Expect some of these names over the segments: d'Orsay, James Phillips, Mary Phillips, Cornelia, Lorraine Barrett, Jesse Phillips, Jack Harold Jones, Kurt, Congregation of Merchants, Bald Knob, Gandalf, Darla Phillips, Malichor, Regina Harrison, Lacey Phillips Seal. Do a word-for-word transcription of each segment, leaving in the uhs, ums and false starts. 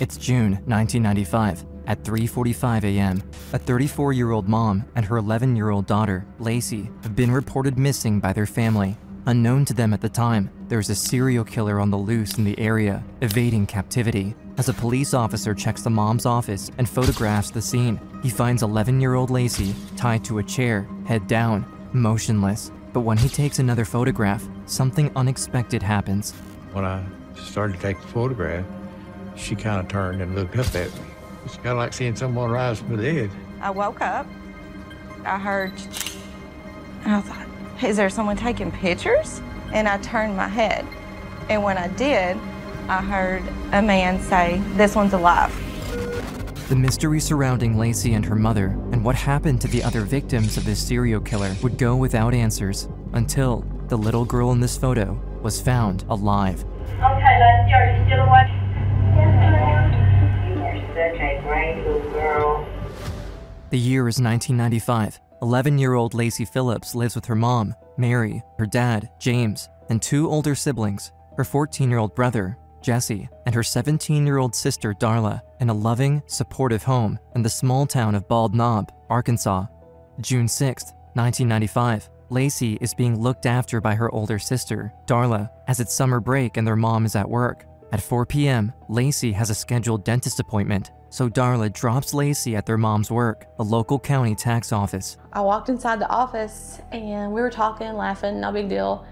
It's June nineteen ninety-five. At three forty-five a m, a thirty-four-year-old mom and her eleven-year-old daughter, Lacey, have been reported missing by their family. Unknown to them at the time, there is a serial killer on the loose in the area, evading captivity. As a police officer checks the mom's office and photographs the scene, he finds eleven-year-old Lacey tied to a chair, head down, motionless. But when he takes another photograph, something unexpected happens. When I started to take the photograph, she kind of turned and looked up at me. It's kind of like seeing someone rise from the dead. I woke up, I heard, and I thought, is there someone taking pictures? And I turned my head. And when I did, I heard a man say, this one's alive. The mystery surrounding Lacey and her mother and what happened to the other victims of this serial killer would go without answers until the little girl in this photo was found alive. Okay, Lacey, are you still alive? The year is nineteen ninety-five. eleven-year-old Lacey Phillips lives with her mom, Mary, her dad, James, and two older siblings, her fourteen-year-old brother, Jesse, and her seventeen-year-old sister, Darla, in a loving, supportive home in the small town of Bald Knob, Arkansas. June sixth, nineteen ninety-five. Lacey is being looked after by her older sister, Darla, as it's summer break and their mom is at work. At four p m, Lacey has a scheduled dentist appointment, so Darla drops Lacey at their mom's work, the local county tax office. I walked inside the office and we were talking, laughing, no big deal.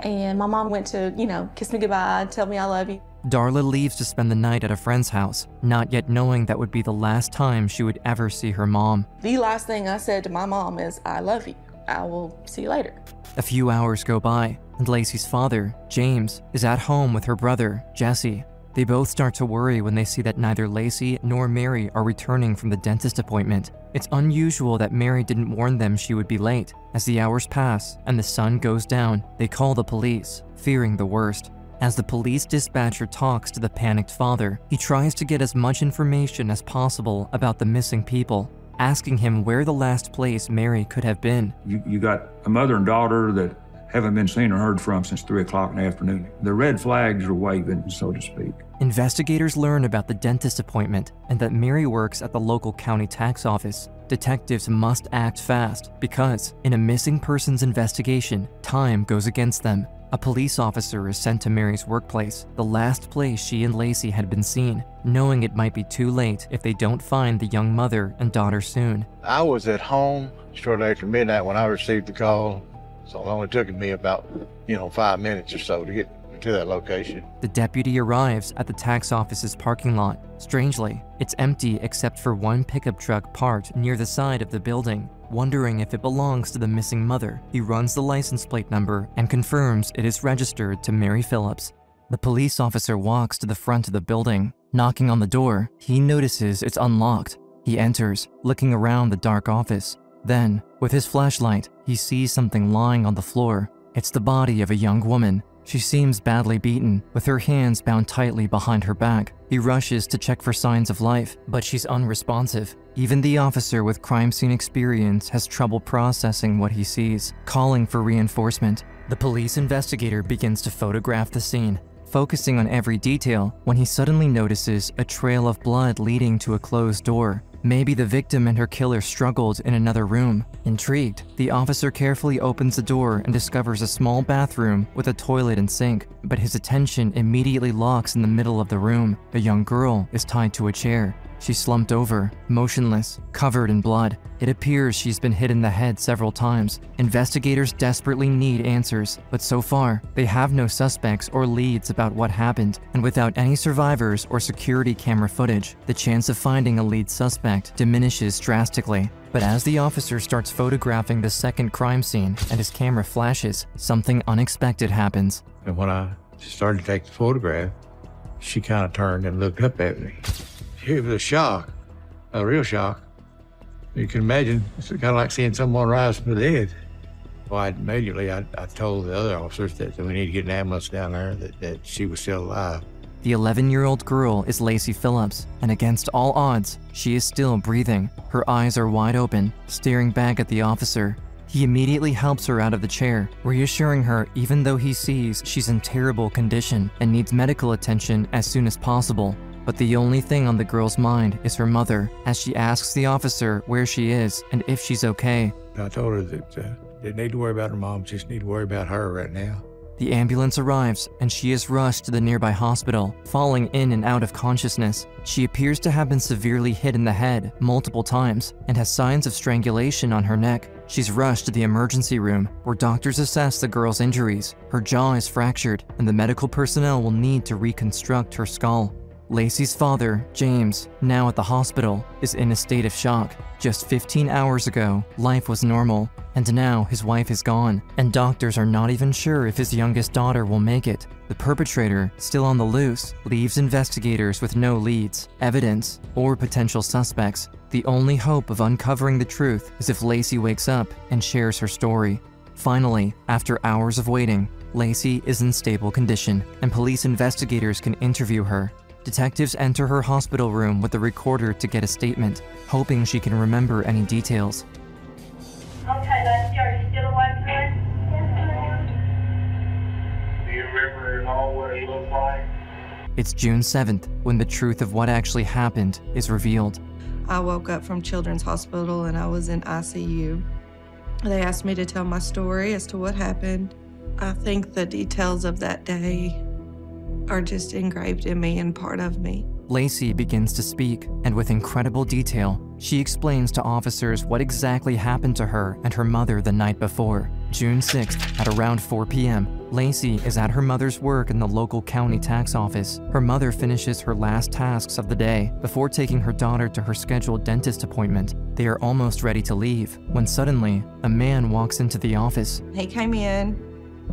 And my mom went to, you know, kiss me goodbye, tell me I love you. Darla leaves to spend the night at a friend's house, not yet knowing that would be the last time she would ever see her mom. The last thing I said to my mom is, I love you. I will see you later. A few hours go by, and Lacey's father, James, is at home with her brother, Jesse. They both start to worry when they see that neither Lacey nor Mary are returning from the dentist appointment. It's unusual that Mary didn't warn them she would be late. As the hours pass and the sun goes down, they call the police, fearing the worst. As the police dispatcher talks to the panicked father, he tries to get as much information as possible about the missing people, asking him where the last place Mary could have been. You, you got a mother and daughter that haven't been seen or heard from since three o'clock in the afternoon. The red flags are waving, so to speak. Investigators learn about the dentist appointment and that Mary works at the local county tax office. Detectives must act fast because, in a missing persons investigation, time goes against them. A police officer is sent to Mary's workplace, the last place she and Lacey had been seen, knowing it might be too late if they don't find the young mother and daughter soon. I was at home shortly after midnight when I received the call. So it only took me about, you know, five minutes or so to get to that location. The deputy arrives at the tax office's parking lot. Strangely, it's empty except for one pickup truck parked near the side of the building. Wondering if it belongs to the missing mother, he runs the license plate number and confirms it is registered to Mary Phillips. The police officer walks to the front of the building. Knocking on the door, he notices it's unlocked. He enters, looking around the dark office. Then, with his flashlight, he sees something lying on the floor. It's the body of a young woman. She seems badly beaten, with her hands bound tightly behind her back. He rushes to check for signs of life, but she's unresponsive. Even the officer with crime scene experience has trouble processing what he sees, calling for reinforcement. The police investigator begins to photograph the scene, focusing on every detail when he suddenly notices a trail of blood leading to a closed door. Maybe the victim and her killer struggled in another room. Intrigued, the officer carefully opens the door and discovers a small bathroom with a toilet and sink, but his attention immediately locks in the middle of the room. A young girl is tied to a chair. She's slumped over, motionless, covered in blood. It appears she's been hit in the head several times. Investigators desperately need answers, but so far, they have no suspects or leads about what happened, and without any survivors or security camera footage, the chance of finding a lead suspect diminishes drastically. But as the officer starts photographing the second crime scene and his camera flashes, something unexpected happens. And when I started to take the photograph, she kind of turned and looked up at me. It was a shock, a real shock. You can imagine, it's kind of like seeing someone rise from the dead. Well, I, immediately I, I told the other officers that, that we need to get an ambulance down there, that, that she was still alive. The eleven-year-old girl is Lacey Phillips, and against all odds, she is still breathing. Her eyes are wide open, staring back at the officer. He immediately helps her out of the chair, reassuring her even though he sees she's in terrible condition and needs medical attention as soon as possible. But the only thing on the girl's mind is her mother, as she asks the officer where she is and if she's okay. I told her that uh, didn't need to worry about her mom, just need to worry about her right now. The ambulance arrives, and she is rushed to the nearby hospital, falling in and out of consciousness. She appears to have been severely hit in the head multiple times and has signs of strangulation on her neck. She's rushed to the emergency room, where doctors assess the girl's injuries. Her jaw is fractured, and the medical personnel will need to reconstruct her skull. Lacey's father, James, now at the hospital, is in a state of shock. Just fifteen hours ago, life was normal, and now his wife is gone, and doctors are not even sure if his youngest daughter will make it. The perpetrator, still on the loose, leaves investigators with no leads, evidence, or potential suspects. The only hope of uncovering the truth is if Lacey wakes up and shares her story. Finally, after hours of waiting, Lacey is in stable condition, and police investigators can interview her. Detectives enter her hospital room with a recorder to get a statement, hoping she can remember any details. Okay, Lacey, are you still awake, honey? Yes, ma'am. Do you remember at all what it looked like? It's June seventh when the truth of what actually happened is revealed. I woke up from Children's Hospital and I was in I C U. They asked me to tell my story as to what happened. I think the details of that day are just engraved in me and part of me. Lacey begins to speak, and with incredible detail, she explains to officers what exactly happened to her and her mother the night before. June sixth, at around four p m, Lacey is at her mother's work in the local county tax office. Her mother finishes her last tasks of the day before taking her daughter to her scheduled dentist appointment. They are almost ready to leave, when suddenly, a man walks into the office. He came in,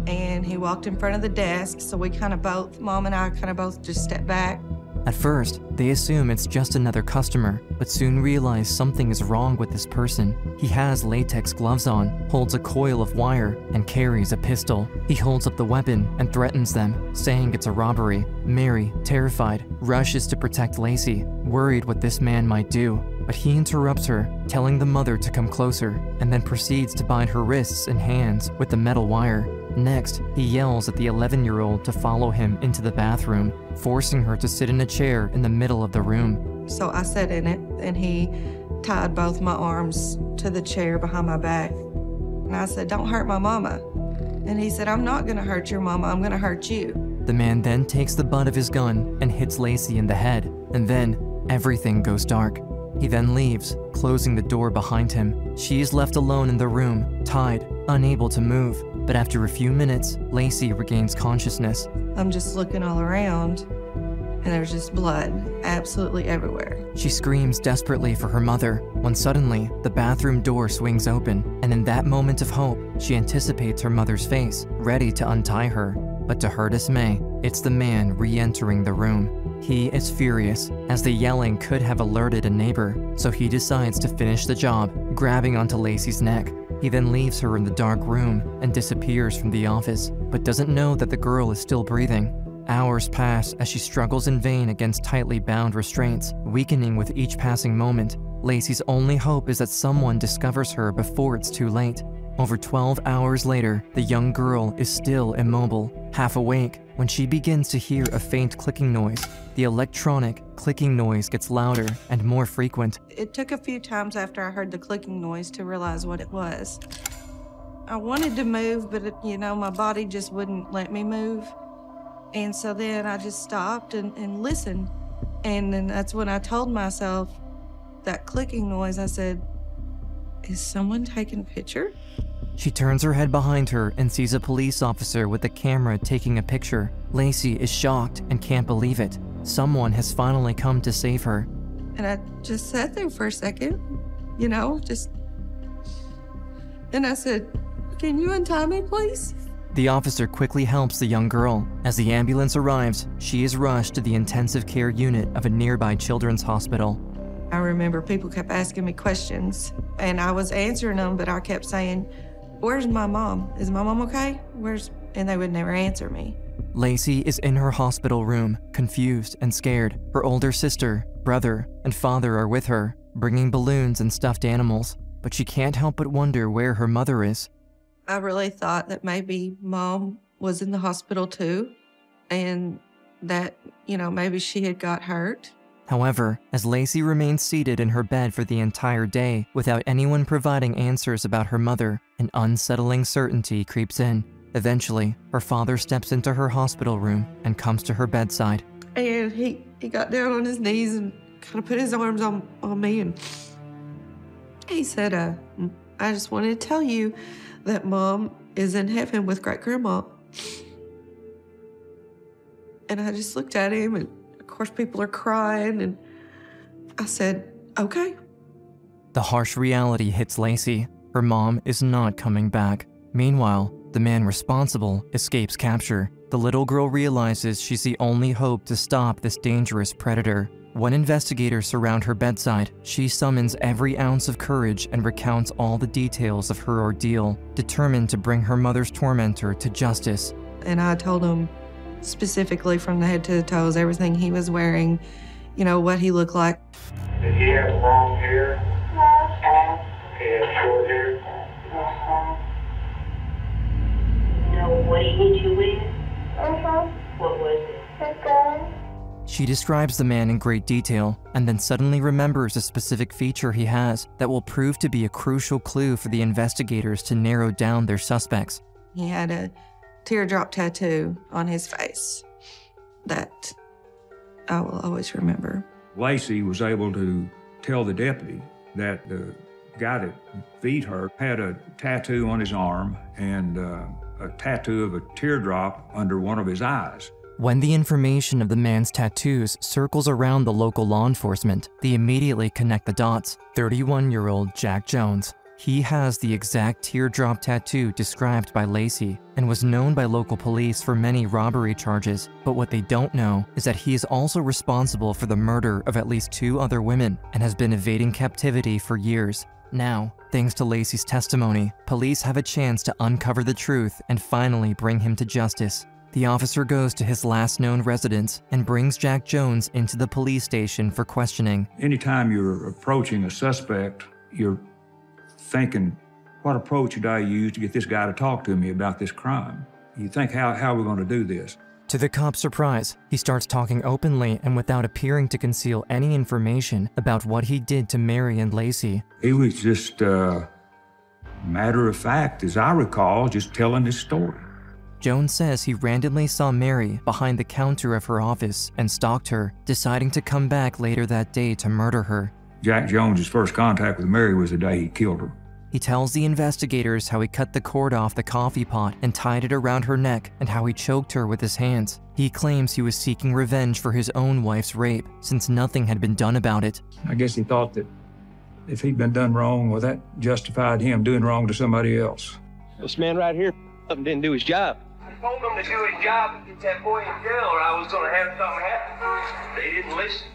and he walked in front of the desk, so we kind of both, Mom and I kind of both just stepped back. At first, they assume it's just another customer, but soon realize something is wrong with this person. He has latex gloves on, holds a coil of wire, and carries a pistol. He holds up the weapon and threatens them, saying it's a robbery. Mary, terrified, rushes to protect Lacey, worried what this man might do. But he interrupts her, telling the mother to come closer, and then proceeds to bind her wrists and hands with the metal wire. Next, he yells at the eleven-year-old to follow him into the bathroom, forcing her to sit in a chair in the middle of the room. So I sat in it, and he tied both my arms to the chair behind my back. And I said, "Don't hurt my mama." And he said, "I'm not gonna hurt your mama, I'm gonna hurt you." The man then takes the butt of his gun and hits Lacey in the head, and then everything goes dark. He then leaves, closing the door behind him. She is left alone in the room, tied, unable to move. But after a few minutes, Lacey regains consciousness. I'm just looking all around, and there's just blood absolutely everywhere. She screams desperately for her mother, when suddenly, the bathroom door swings open, and in that moment of hope, she anticipates her mother's face, ready to untie her. But to her dismay, it's the man re-entering the room. He is furious, as the yelling could have alerted a neighbor, so he decides to finish the job, grabbing onto Lacey's neck. He then leaves her in the dark room and disappears from the office, but doesn't know that the girl is still breathing. Hours pass as she struggles in vain against tightly bound restraints, weakening with each passing moment. Lacey's only hope is that someone discovers her before it's too late. Over twelve hours later, the young girl is still immobile, half awake, when she begins to hear a faint clicking noise. The electronic clicking noise gets louder and more frequent. It took a few times after I heard the clicking noise to realize what it was. I wanted to move, but it, you know, my body just wouldn't let me move. And so then I just stopped and, and listened. And then that's when I told myself that clicking noise, I said, "Is someone taking a picture?" She turns her head behind her and sees a police officer with a camera taking a picture. Lacey is shocked and can't believe it. Someone has finally come to save her. And I just sat there for a second, you know, just... And I said, "Can you untie me, please?" The officer quickly helps the young girl. As the ambulance arrives, she is rushed to the intensive care unit of a nearby children's hospital. I remember people kept asking me questions, and I was answering them, but I kept saying, "Where's my mom? Is my mom okay? Where's..." And they would never answer me. Lacey is in her hospital room, confused and scared. Her older sister, brother, and father are with her, bringing balloons and stuffed animals. But she can't help but wonder where her mother is. I really thought that maybe Mom was in the hospital too, and that, you know, maybe she had got hurt. However, as Lacey remained seated in her bed for the entire day without anyone providing answers about her mother, an unsettling certainty creeps in. Eventually, her father steps into her hospital room and comes to her bedside. And he, he got down on his knees and kind of put his arms on, on me, and he said, uh, I just wanted to tell you that Mom is in heaven with great-grandma. And I just looked at him, and of course people are crying, and I said, okay. The harsh reality hits Lacey. Her mom is not coming back. Meanwhile, the man responsible escapes capture. The little girl realizes she's the only hope to stop this dangerous predator. When investigators surround her bedside, she summons every ounce of courage and recounts all the details of her ordeal, determined to bring her mother's tormentor to justice. And I told him specifically from the head to the toes, everything he was wearing, you know, what he looked like. Did he have long hair? No. He had short hair? Uh-huh. No, what did you wear? Uh-huh. What was it? The gun. She describes the man in great detail, and then suddenly remembers a specific feature he has that will prove to be a crucial clue for the investigators to narrow down their suspects. He had a teardrop tattoo on his face that I will always remember. Lacey was able to tell the deputy that the guy that beat her had a tattoo on his arm and uh, a tattoo of a teardrop under one of his eyes. When the information of the man's tattoos circles around the local law enforcement, they immediately connect the dots. thirty-one-year-old Jack Jones. He has the exact teardrop tattoo described by Lacey and was known by local police for many robbery charges, but what they don't know is that he is also responsible for the murder of at least two other women and has been evading captivity for years. Now, thanks to Lacey's testimony, police have a chance to uncover the truth and finally bring him to justice. The officer goes to his last known residence and brings Jack Jones into the police station for questioning. Anytime you're approaching a suspect, you're thinking, what approach did I use to get this guy to talk to me about this crime? You think, how, how are we going to do this? To the cop's surprise, he starts talking openly and without appearing to conceal any information about what he did to Mary and Lacey. He was just, uh, matter of fact, as I recall, just telling his story. Jones says he randomly saw Mary behind the counter of her office and stalked her, deciding to come back later that day to murder her. Jack Jones' first contact with Mary was the day he killed her. He tells the investigators how he cut the cord off the coffee pot and tied it around her neck and how he choked her with his hands. He claims he was seeking revenge for his own wife's rape since nothing had been done about it. I guess he thought that if he'd been done wrong, well, that justified him doing wrong to somebody else. This man right here didn't do his job. I told him to do his job and get that boy in jail, or I was going to have something happen. They didn't listen.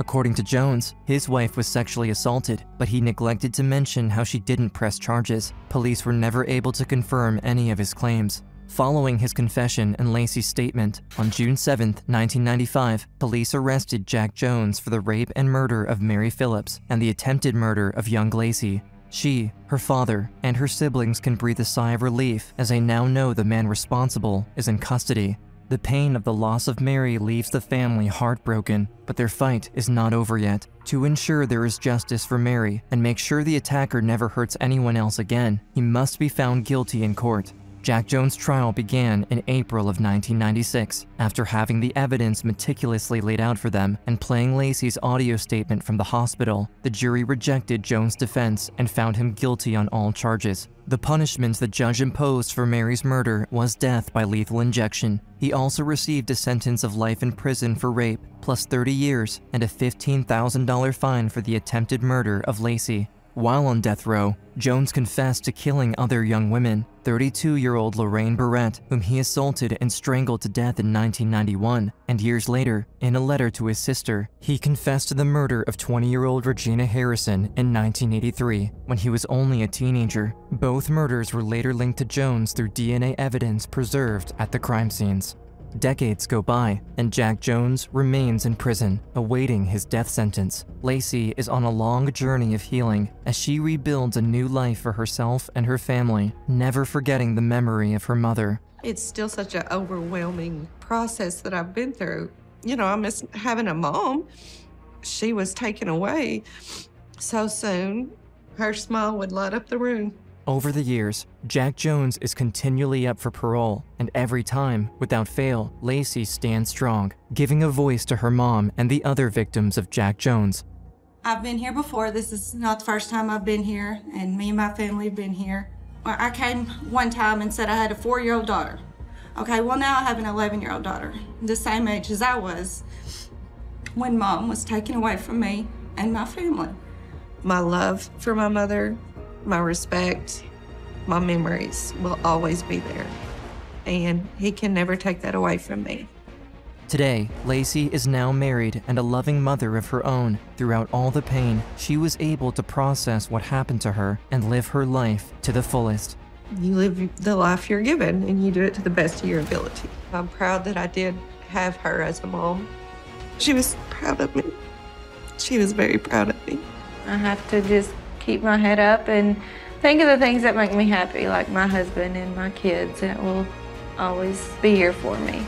According to Jones, his wife was sexually assaulted, but he neglected to mention how she didn't press charges. Police were never able to confirm any of his claims. Following his confession and Lacey's statement, on June seventh, nineteen ninety-five, police arrested Jack Jones for the rape and murder of Mary Phillips and the attempted murder of young Lacey. She, her father, and her siblings can breathe a sigh of relief as they now know the man responsible is in custody. The pain of the loss of Mary leaves the family heartbroken, but their fight is not over yet. To ensure there is justice for Mary and make sure the attacker never hurts anyone else again, he must be found guilty in court. Jack Jones' trial began in April of nineteen ninety-six, after having the evidence meticulously laid out for them and playing Lacey's audio statement from the hospital. The jury rejected Jones' defense and found him guilty on all charges. The punishment the judge imposed for Mary's murder was death by lethal injection. He also received a sentence of life in prison for rape, plus thirty years, and a fifteen thousand dollar fine for the attempted murder of Lacey. While on death row, Jones confessed to killing other young women. thirty-two-year-old Lorraine Barrett, whom he assaulted and strangled to death in nineteen ninety-one, and years later, in a letter to his sister, he confessed to the murder of twenty-year-old Regina Harrison in nineteen eighty-three, when he was only a teenager. Both murders were later linked to Jones through D N A evidence preserved at the crime scenes. Decades go by, and Jack Jones remains in prison, awaiting his death sentence. Lacey is on a long journey of healing as she rebuilds a new life for herself and her family, never forgetting the memory of her mother. It's still such an overwhelming process that I've been through. You know, I miss having a mom. She was taken away so soon. Her smile would light up the room. Over the years, Jack Jones is continually up for parole, and every time, without fail, Lacey stands strong, giving a voice to her mom and the other victims of Jack Jones. I've been here before. This is not the first time I've been here, and me and my family have been here. I came one time and said I had a four-year-old daughter. Okay, well now I have an eleven-year-old daughter, the same age as I was when Mom was taken away from me and my family. My love for my mother, my respect, my memories will always be there, and he can never take that away from me. Today, Lacey is now married and a loving mother of her own. Throughout all the pain, she was able to process what happened to her and live her life to the fullest. You live the life you're given, and you do it to the best of your ability. I'm proud that I did have her as a mom. She was proud of me. She was very proud of me. I have to just keep my head up and think of the things that make me happy, like my husband and my kids, and it will always be here for me.